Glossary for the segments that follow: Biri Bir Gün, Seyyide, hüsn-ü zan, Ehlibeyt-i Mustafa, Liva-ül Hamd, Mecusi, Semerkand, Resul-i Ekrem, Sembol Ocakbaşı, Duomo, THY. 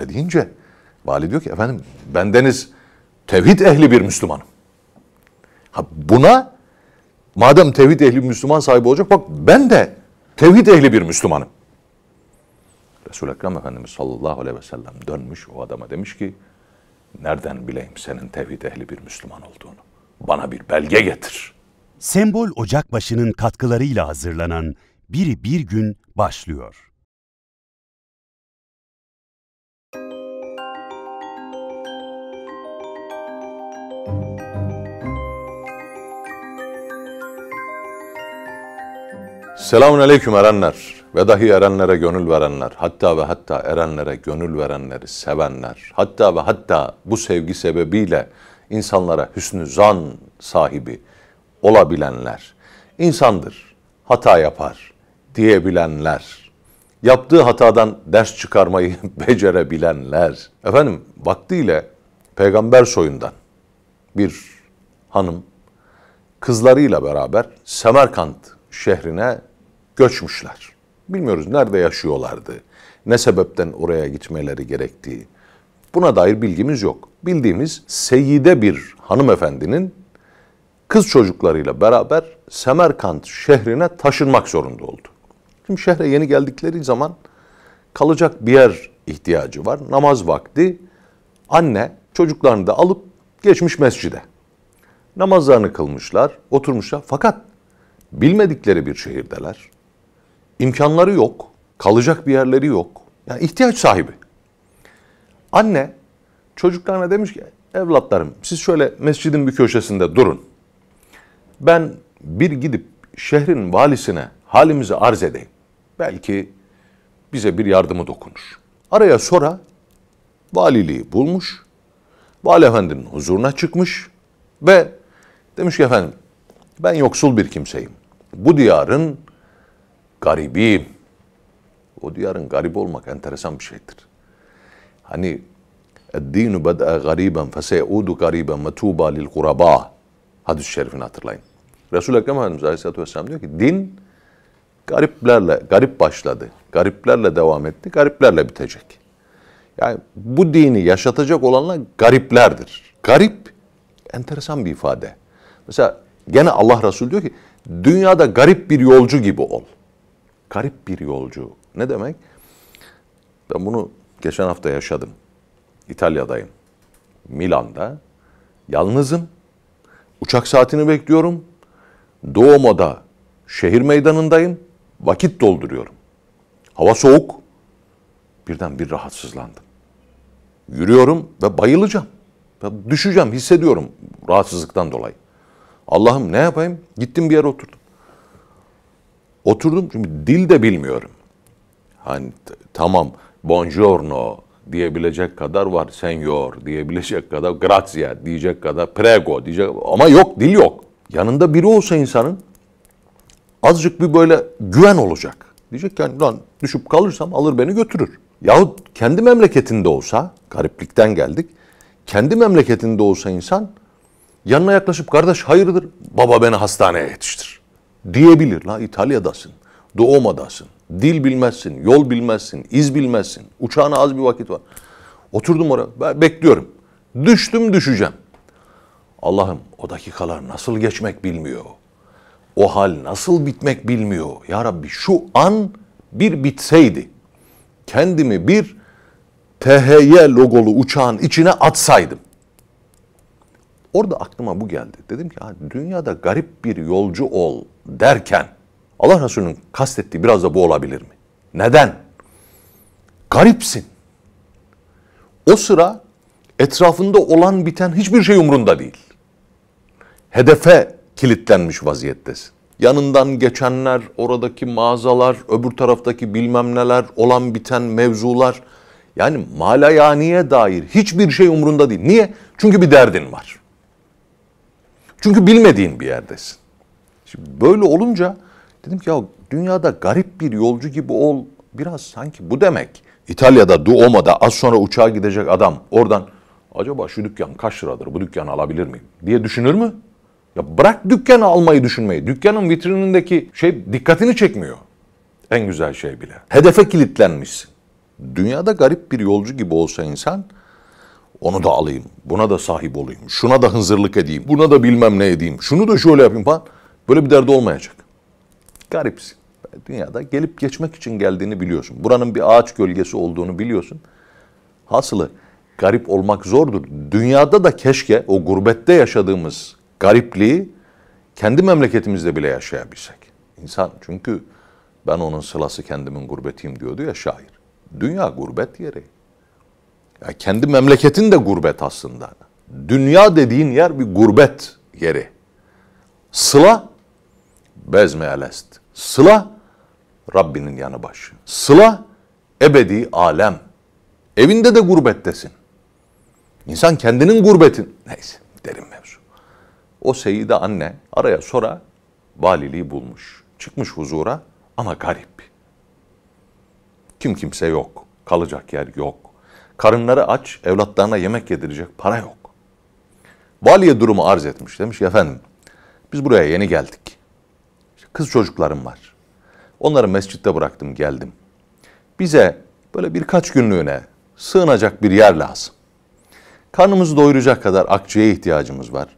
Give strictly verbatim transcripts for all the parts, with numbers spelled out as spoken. Öyle deyince vali diyor ki efendim bendeniz tevhid ehli bir Müslümanım. Ha buna madem tevhid ehli bir Müslüman sahibi olacak bak ben de tevhid ehli bir Müslümanım. Resul-i Ekrem Efendimiz sallallahu aleyhi ve sellem dönmüş o adama demiş ki nereden bileyim senin tevhid ehli bir Müslüman olduğunu? Bana bir belge getir. Sembol Ocakbaşı'nın katkılarıyla hazırlanan Biri Bir Gün başlıyor. Selamun aleyküm erenler ve dahi erenlere gönül verenler, hatta ve hatta erenlere gönül verenleri sevenler, hatta ve hatta bu sevgi sebebiyle insanlara hüsnü zan sahibi olabilenler, insandır, hata yapar diyebilenler, yaptığı hatadan ders çıkarmayı becerebilenler. Efendim vaktiyle peygamber soyundan bir hanım kızlarıyla beraber Semerkand şehrine göçmüşler. Bilmiyoruz nerede yaşıyorlardı, ne sebepten oraya gitmeleri gerektiği. Buna dair bilgimiz yok. Bildiğimiz Seyyide bir hanımefendinin kız çocuklarıyla beraber Semerkand şehrine taşınmak zorunda oldu. Şimdi şehre yeni geldikleri zaman kalacak bir yer ihtiyacı var. Namaz vakti anne çocuklarını da alıp geçmiş mescide. Namazlarını kılmışlar, oturmuşlar fakat bilmedikleri bir şehirdeler. İmkanları yok, kalacak bir yerleri yok. Yani ihtiyaç sahibi. Anne çocuklarına demiş ki evlatlarım siz şöyle mescidin bir köşesinde durun. Ben bir gidip şehrin valisine halimizi arz edeyim. Belki bize bir yardımı dokunur. Araya sonra valiliği bulmuş. Vali efendinin huzuruna çıkmış ve demiş ki efendim ben yoksul bir kimseyim. Bu diyarın garibiyim. O diyarın garip olmak enteresan bir şeydir. Hani اَدْد۪ينُ بَدْأَ غَر۪يبًا فَسَيْعُودُ غَر۪يبًا مَتُوبًا لِلْغُرَبَا Hadis-i şerifini hatırlayın. Resul-i Ekrem Efendimiz Aleyhisselatü Vesselam diyor ki din gariplerle, garip başladı, gariplerle devam etti, gariplerle bitecek. Yani bu dini yaşatacak olanlar gariplerdir. Garip enteresan bir ifade. Mesela gene Allah Resulü diyor ki dünyada garip bir yolcu gibi ol. Garip bir yolcu ne demek? Ben bunu geçen hafta yaşadım. İtalya'dayım. Milan'da. Yalnızım. Uçak saatini bekliyorum. Duomo'da şehir meydanındayım. Vakit dolduruyorum. Hava soğuk. Birden bir rahatsızlandım. Yürüyorum ve bayılacağım. Düşeceğim, hissediyorum rahatsızlıktan dolayı. Allah'ım ne yapayım? Gittim bir yere oturdum. Oturdum çünkü dil de bilmiyorum. Hani tamam buongiorno diyebilecek kadar var, senyor diyebilecek kadar, grazie diyecek kadar, prego diyecek ama yok, dil yok. Yanında biri olsa insanın azıcık bir böyle güven olacak. Diyecek ki yani, lan düşüp kalırsam alır beni götürür. Yahut kendi memleketinde olsa, gariplikten geldik, kendi memleketinde olsa insan yanına yaklaşıp kardeş hayırdır, baba beni hastaneye yetiştir diyebilir. La İtalya'dasın, Duomo'dasın, dil bilmezsin, yol bilmezsin, iz bilmezsin, uçağına az bir vakit var. Oturdum oraya, bekliyorum. Düştüm, düşeceğim. Allah'ım o dakikalar nasıl geçmek bilmiyor. O hal nasıl bitmek bilmiyor. Ya Rabbi şu an bir bitseydi, kendimi bir T H Y logolu uçağın içine atsaydım. Orada aklıma bu geldi. Dedim ki dünyada garip bir yolcu ol derken Allah Resulü'nün kastettiği biraz da bu olabilir mi? Neden? Garipsin. O sıra etrafında olan biten hiçbir şey umrunda değil. Hedefe kilitlenmiş vaziyettesin. Yanından geçenler, oradaki mağazalar, öbür taraftaki bilmem neler, olan biten mevzular. Yani malayaniye dair hiçbir şey umrunda değil. Niye? Çünkü bir derdin var. Çünkü bilmediğin bir yerdesin. Şimdi böyle olunca dedim ki ya dünyada garip bir yolcu gibi ol biraz sanki bu demek. İtalya'da Duomo'da az sonra uçağa gidecek adam oradan acaba şu dükkan kaç liradır bu dükkanı alabilir miyim diye düşünür mü? Ya bırak dükkanı almayı düşünmeyi. Dükkanın vitrinindeki şey dikkatini çekmiyor. En güzel şey bile. Hedefe kilitlenmişsin. Dünyada garip bir yolcu gibi olsa insan, onu da alayım, buna da sahip olayım, şuna da hınzırlık edeyim, buna da bilmem ne edeyim, şunu da şöyle yapayım falan. Böyle bir derdi olmayacak. Garipsin. Dünyada gelip geçmek için geldiğini biliyorsun. Buranın bir ağaç gölgesi olduğunu biliyorsun. Hasılı garip olmak zordur. Dünyada da keşke o gurbette yaşadığımız garipliği kendi memleketimizde bile yaşayabilsek. İnsan çünkü ben onun sılası kendimin gurbetiyim diyordu ya şair. Dünya gurbet yeri. Ya kendi memleketin de gurbet aslında. Dünya dediğin yer bir gurbet yeri. Sıla bezmealest. Sıla Rabbinin yanı başı. Sıla ebedi alem. Evinde de gurbettesin. İnsan kendinin gurbetin. Neyse derin mevzu. O Seyide anne araya sonra valiliği bulmuş. Çıkmış huzura ama garip. Kim kimse yok. Kalacak yer yok. Karınları aç, evlatlarına yemek yedirecek para yok. Valiye durumu arz etmiş. Demiş ki efendim biz buraya yeni geldik. İşte kız çocuklarım var. Onları mescitte bıraktım geldim. Bize böyle birkaç günlüğüne sığınacak bir yer lazım. Karnımızı doyuracak kadar akçeye ihtiyacımız var.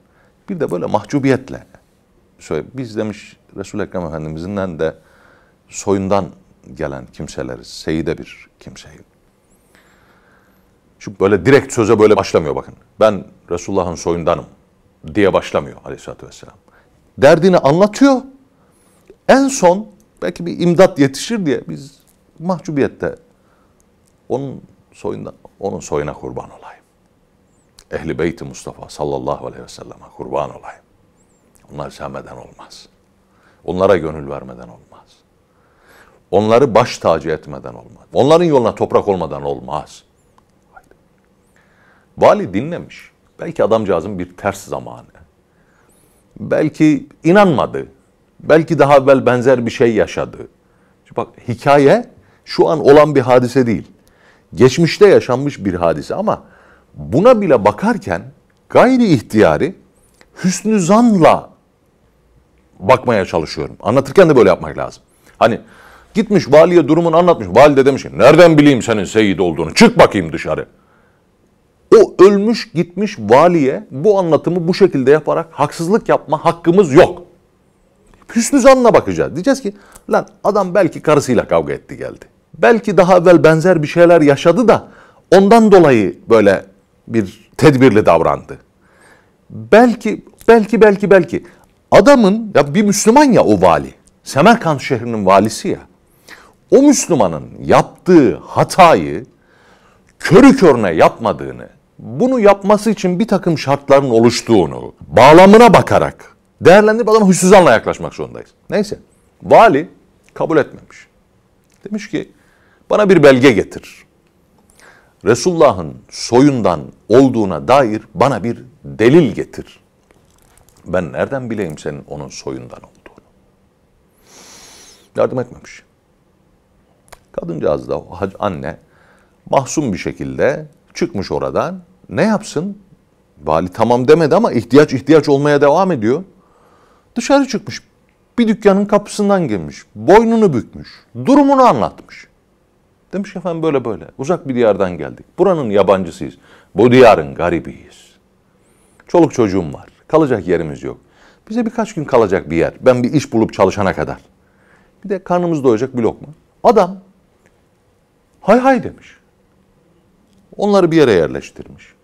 Bir de böyle mahcubiyetle. Biz demiş Resul-i Ekrem Efendimiz'den de soyundan gelen kimseleriz. Seyide bir kimseyi. Şu böyle direkt söze böyle başlamıyor bakın. Ben Resulullah'ın soyundanım diye başlamıyor aleyhissalatü vesselam. Derdini anlatıyor. En son belki bir imdat yetişir diye biz mahcubiyette onun soyundan, onun soyuna kurban olayım. Ehlibeyt-i Mustafa sallallahu aleyhi ve selleme kurban olayım. Onları sevmeden olmaz. Onlara gönül vermeden olmaz. Onları baş tacı etmeden olmaz. Onların yoluna toprak olmadan olmaz. Vali dinlemiş. Belki adamcağızın bir ters zamanı. Belki inanmadı. Belki daha evvel benzer bir şey yaşadı. Şimdi bak hikaye şu an olan bir hadise değil. Geçmişte yaşanmış bir hadise ama buna bile bakarken gayri ihtiyari hüsnü zanla bakmaya çalışıyorum. Anlatırken de böyle yapmak lazım. Hani gitmiş valiye durumunu anlatmış. Vali de demiş ki nereden bileyim senin seyit olduğunu? Çık bakayım dışarı. O ölmüş gitmiş valiye bu anlatımı bu şekilde yaparak haksızlık yapma hakkımız yok. Hüsnü zanla bakacağız. Diyeceğiz ki lan adam belki karısıyla kavga etti geldi. Belki daha evvel benzer bir şeyler yaşadı da ondan dolayı böyle bir tedbirli davrandı. Belki, belki, belki, belki. Adamın, ya bir Müslüman ya o vali. Semerkand şehrinin valisi ya. O Müslümanın yaptığı hatayı körü körüne yapmadığını, bunu yapması için bir takım şartların oluştuğunu, bağlamına bakarak değerlendirip adama hüsnü zanla yaklaşmak zorundayız. Neyse, vali kabul etmemiş. Demiş ki, bana bir belge getir. Resulullah'ın soyundan olduğuna dair bana bir delil getir. Ben nereden bileyim senin onun soyundan olduğunu? Yardım etmemiş. Kadıncağız da anne mahzun bir şekilde çıkmış oradan. Ne yapsın? Vali tamam demedi ama ihtiyaç ihtiyaç olmaya devam ediyor. Dışarı çıkmış. Bir dükkanın kapısından girmiş. Boynunu bükmüş. Durumunu anlatmış. Demiş efendim böyle böyle. Uzak bir diyardan geldik. Buranın yabancısıyız. Bu diyarın garibiyiz. Çoluk çocuğum var. Kalacak yerimiz yok. Bize birkaç gün kalacak bir yer. Ben bir iş bulup çalışana kadar. Bir de karnımız doyacak bir lokma. Adam hay hay demiş. Onları bir yere yerleştirmiş.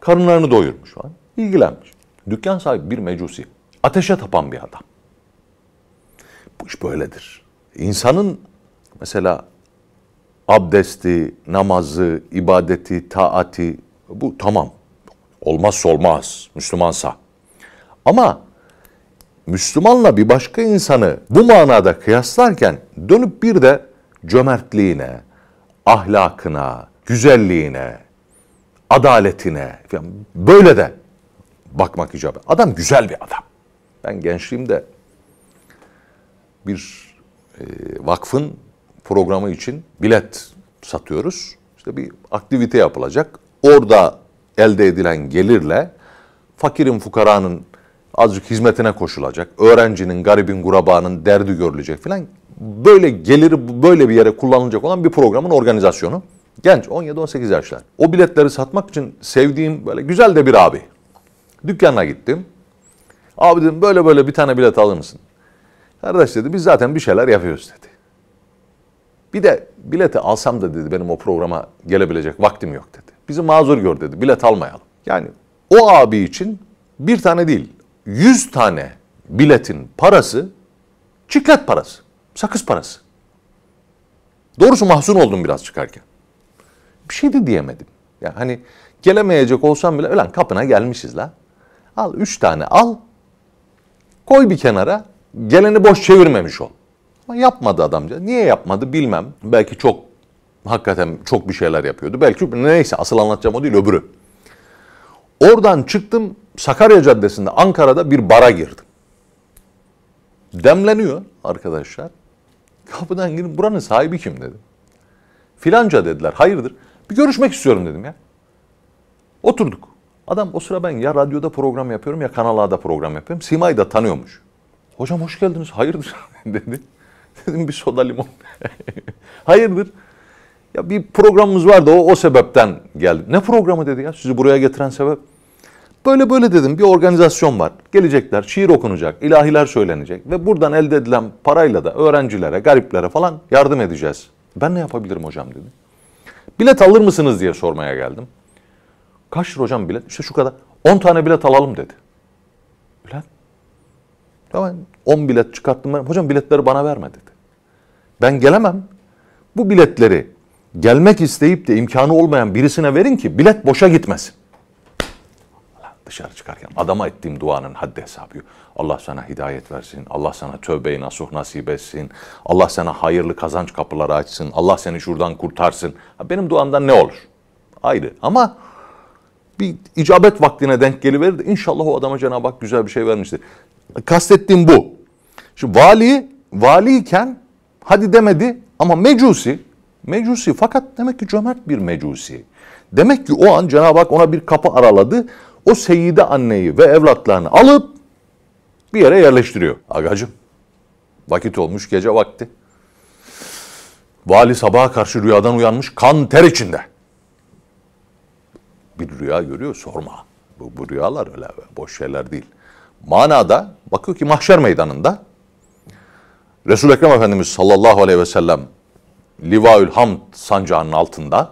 Karınlarını doyurmuş falan. İlgilenmiş. Dükkan sahibi bir mecusi. Ateşe tapan bir adam. Bu iş böyledir. İnsanın mesela abdesti, namazı, ibadeti, taati bu tamam. Olmazsa olmaz Müslümansa. Ama Müslümanla bir başka insanı bu manada kıyaslarken dönüp bir de cömertliğine, ahlakına, güzelliğine, adaletine falan böyle de bakmak icap. Adam güzel bir adam. Ben gençliğimde bir e, vakfın programı için bilet satıyoruz. İşte bir aktivite yapılacak. Orada elde edilen gelirle fakirin, fukaranın azıcık hizmetine koşulacak. Öğrencinin, garibin, gurabanın derdi görülecek falan. böyle geliri böyle bir yere kullanılacak olan bir programın organizasyonu. Genç on yedi on sekiz yaşlar. O biletleri satmak için sevdiğim böyle güzel de bir abi. Dükkanına gittim. Abi dedim böyle böyle bir tane bilet alır mısın? Kardeş dedi biz zaten bir şeyler yapıyoruz dedi. Bir de bileti alsam da dedi benim o programa gelebilecek vaktim yok dedi. Bizi mazur gör dedi bilet almayalım. Yani o abi için bir tane değil yüz tane biletin parası çiklet parası, sakız parası. Doğrusu mahzun oldum biraz çıkarken. Bir şey de diyemedim. Yani hani gelemeyecek olsam bile ulan kapına gelmişiz la. Al üç tane al. Koy bir kenara. Geleni boş çevirmemiş ol. Ama yapmadı adamca. Niye yapmadı bilmem. Belki çok hakikaten çok bir şeyler yapıyordu. Belki neyse asıl anlatacağım o değil öbürü. Oradan çıktım Sakarya Caddesi'nde Ankara'da bir bara girdim. Demleniyor arkadaşlar. Kapıdan girip buranın sahibi kim dedim. Filanca dediler hayırdır. Bir görüşmek istiyorum dedim ya. Oturduk. Adam o sıra ben ya radyoda program yapıyorum ya Kanal A'da program yapıyorum. Sima'yı da tanıyormuş. Hocam hoş geldiniz hayırdır dedi. Dedim bir soda limon. Hayırdır. Ya bir programımız vardı o, o sebepten geldi. Ne programı dedi ya sizi buraya getiren sebep. Böyle böyle dedim bir organizasyon var. Gelecekler şiir okunacak, ilahiler söylenecek ve buradan elde edilen parayla da öğrencilere, gariplere falan yardım edeceğiz. Ben ne yapabilirim hocam dedi. Bilet alır mısınız diye sormaya geldim. Kaç lira hocam bilet? İşte şu kadar. on tane bilet alalım dedi. Ulan. Tamam on bilet çıkarttım ben. Hocam biletleri bana verme dedi. Ben gelemem. Bu biletleri gelmek isteyip de imkanı olmayan birisine verin ki bilet boşa gitmesin. Dışarı çıkarken adama ettiğim duanın haddi hesabı yok. Allah sana hidayet versin. Allah sana tövbeyi nasuh nasip etsin. Allah sana hayırlı kazanç kapıları açsın. Allah seni şuradan kurtarsın. Benim duamdan ne olur? Ayrı. Ama bir icabet vaktine denk geliverir de inşallah o adama Cenab-ı Hak güzel bir şey vermiştir. Kastettiğim bu. Şimdi vali, valiyken hadi demedi ama mecusi, mecusi fakat demek ki cömert bir mecusi. Demek ki o an Cenab-ı Hak ona bir kapı araladı. O Seyyide anneyi ve evlatlarını alıp bir yere yerleştiriyor. Agacım vakit olmuş gece vakti. Vali sabaha karşı rüyadan uyanmış kan ter içinde. Bir rüya görüyor sorma. Bu, bu rüyalar öyle boş şeyler değil. Manada bakıyor ki mahşer meydanında Resul-i Ekrem Efendimiz sallallahu aleyhi ve sellem Liva-ül Hamd sancağının altında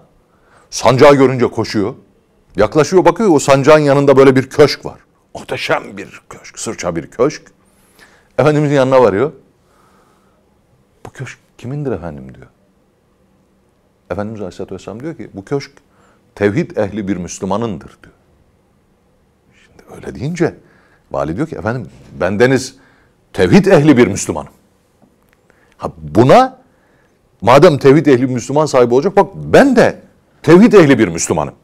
sancağı görünce koşuyor. Yaklaşıyor bakıyor o sancağın yanında böyle bir köşk var. Muhteşem bir köşk, sırça bir köşk. Efendimizin yanına varıyor. Bu köşk kimindir efendim diyor. Efendimiz Aleyhisselatü Vesselam diyor ki bu köşk tevhid ehli bir Müslümanındır diyor. Şimdi öyle deyince vali diyor ki efendim bendeniz tevhid ehli bir Müslümanım. Ha buna madem tevhid ehli bir Müslüman sahibi olacak bak ben de tevhid ehli bir Müslümanım.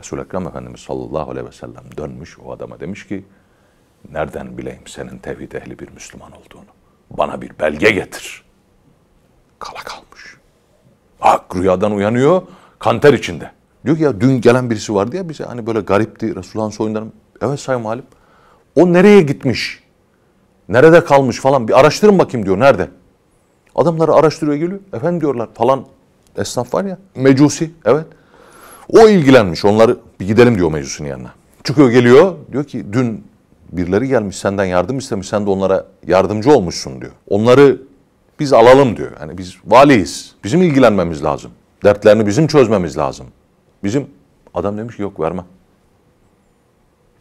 Resul-i Ekrem Efendimiz sallallahu aleyhi ve sellem dönmüş o adama demiş ki nereden bileyim senin tevhid ehli bir Müslüman olduğunu? Bana bir belge getir. Kala kalmış. Bak rüyadan uyanıyor kanter içinde. Diyor ki ya dün gelen birisi vardı ya bize hani böyle garipti Resulullah'ın soyundan. Evet Sayın Valim. O nereye gitmiş? Nerede kalmış falan bir araştırın bakayım diyor nerede? Adamları araştırıyor geliyor. Efendim diyorlar falan esnaf var ya mecusi evet. O ilgilenmiş. Onları bir gidelim diyor meclisin yanına. Çıkıyor geliyor. Diyor ki dün birileri gelmiş senden yardım istemiş. Sen de onlara yardımcı olmuşsun diyor. Onları biz alalım diyor. Yani biz valiyiz. Bizim ilgilenmemiz lazım. Dertlerini bizim çözmemiz lazım. Bizim adam demiş ki yok verme.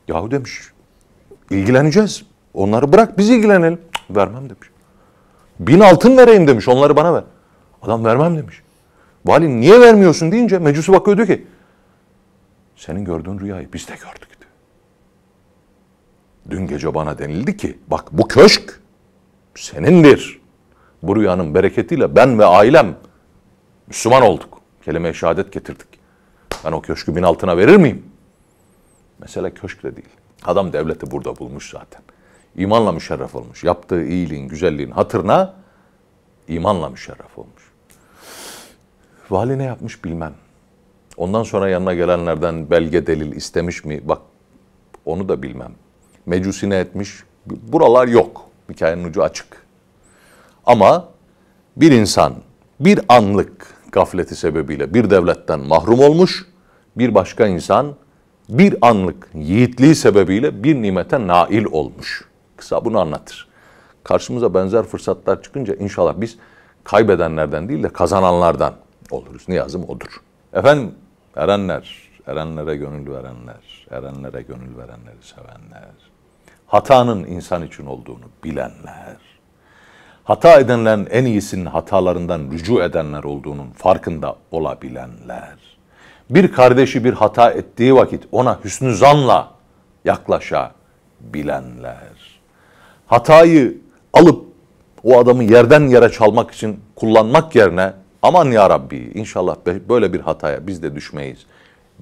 Yahu demiş. İlgileneceğiz. Onları bırak biz ilgilenelim. Cık, vermem demiş. Bin altın vereyim demiş. Onları bana ver. Adam vermem demiş. Vali niye vermiyorsun deyince mecusi bakıyor diyor ki senin gördüğün rüyayı biz de gördük diyor. Dün gece bana denildi ki bak bu köşk senindir. Bu rüyanın bereketiyle ben ve ailem Müslüman olduk. Kelime-i şehadet getirdik. Ben o köşkü bin altına verir miyim? Mesela köşk de değil. Adam devleti burada bulmuş zaten. İmanla müşerref olmuş. Yaptığı iyiliğin, güzelliğin hatırına imanla müşerref olmuş. Vali ne yapmış bilmem. Ondan sonra yanına gelenlerden belge delil istemiş mi? Bak onu da bilmem. Mecusi ne etmiş? Buralar yok. Hikayenin ucu açık. Ama bir insan bir anlık gafleti sebebiyle bir devletten mahrum olmuş, bir başka insan bir anlık yiğitliği sebebiyle bir nimete nail olmuş. Kısa bunu anlatır. Karşımıza benzer fırsatlar çıkınca inşallah biz kaybedenlerden değil de kazananlardan oluruz. Niyazım odur. Efendim, erenler, erenlere gönül verenler, erenlere gönül verenleri sevenler, hatanın insan için olduğunu bilenler, hata edenlerin en iyisinin hatalarından rücu edenler olduğunun farkında olabilenler, bir kardeşi bir hata ettiği vakit ona hüsnü zanla yaklaşabilenler, hatayı alıp o adamı yerden yere çalmak için kullanmak yerine aman ya Rabbi inşallah böyle bir hataya biz de düşmeyiz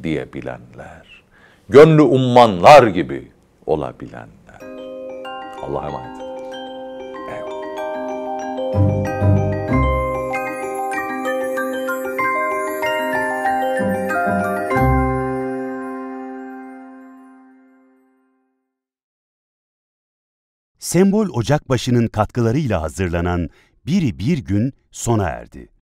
diyebilenler, gönlü ummanlar gibi olabilenler. Allah'a emanet. Sembol Ocakbaşı'nın katkılarıyla hazırlanan Biri Bir Gün sona erdi.